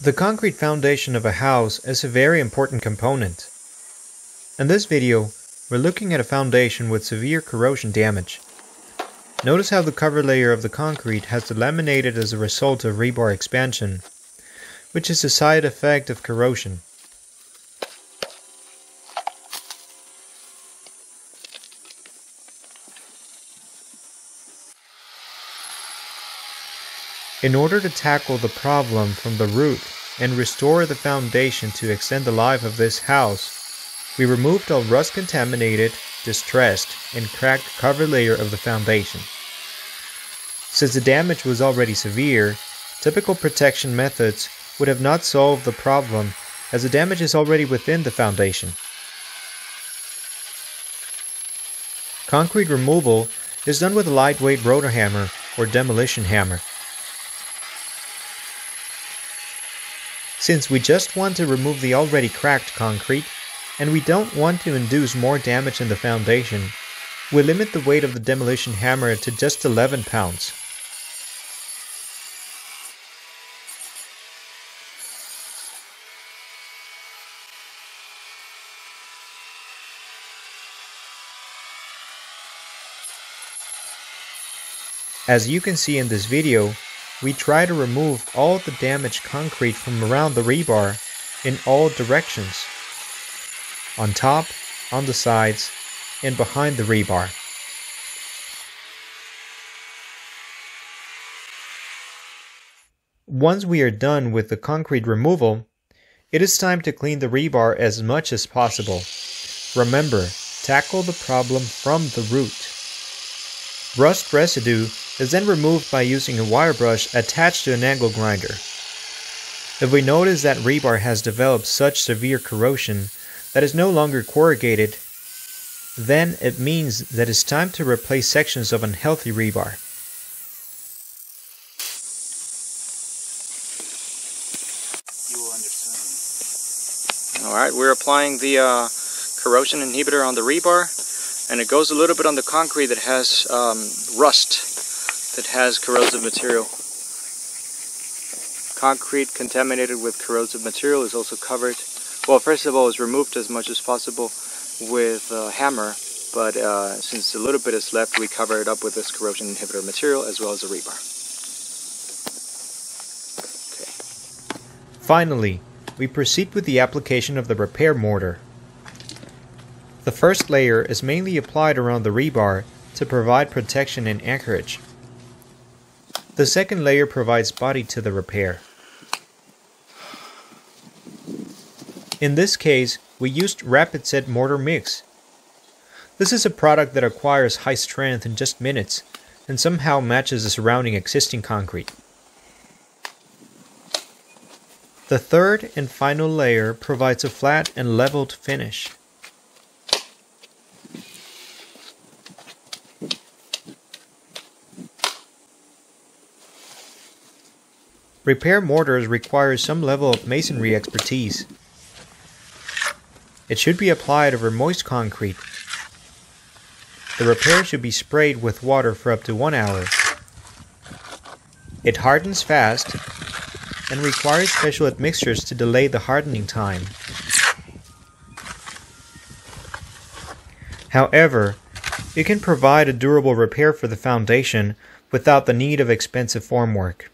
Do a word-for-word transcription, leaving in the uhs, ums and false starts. The concrete foundation of a house is a very important component. In this video, we're looking at a foundation with severe corrosion damage. Notice how the cover layer of the concrete has delaminated as a result of rebar expansion, which is a side effect of corrosion. In order to tackle the problem from the root and restore the foundation to extend the life of this house, we removed all rust-contaminated, distressed, and cracked cover layer of the foundation. Since the damage was already severe, typical protection methods would have not solved the problem, as the damage is already within the foundation. Concrete removal is done with a lightweight rotor hammer or demolition hammer. Since we just want to remove the already cracked concrete, and we don't want to induce more damage in the foundation, we limit the weight of the demolition hammer to just eleven pounds. As you can see in this video, we try to remove all the damaged concrete from around the rebar in all directions, on top, on the sides, and behind the rebar. Once we are done with the concrete removal, it is time to clean the rebar as much as possible. Remember, tackle the problem from the root. Rust residue is then removed by using a wire brush attached to an angle grinder. If we notice that rebar has developed such severe corrosion that is no longer corrugated, then it means that it's time to replace sections of unhealthy rebar. You will understand. Alright, we're applying the uh, corrosion inhibitor on the rebar, and it goes a little bit on the concrete that has um, rust. It has corrosive material. Concrete contaminated with corrosive material is also covered. Well, first of all, it's removed as much as possible with a hammer, but uh, since a little bit is left, we cover it up with this corrosion inhibitor material as well as a rebar. Okay. Finally, we proceed with the application of the repair mortar. The first layer is mainly applied around the rebar to provide protection and anchorage. The second layer provides body to the repair. In this case, we used Rapid Set Mortar Mix. This is a product that acquires high strength in just minutes and somehow matches the surrounding existing concrete. The third and final layer provides a flat and leveled finish. Repair mortars require some level of masonry expertise. It should be applied over moist concrete. The repair should be sprayed with water for up to one hour. It hardens fast and requires special admixtures to delay the hardening time. However, it can provide a durable repair for the foundation without the need of expensive formwork.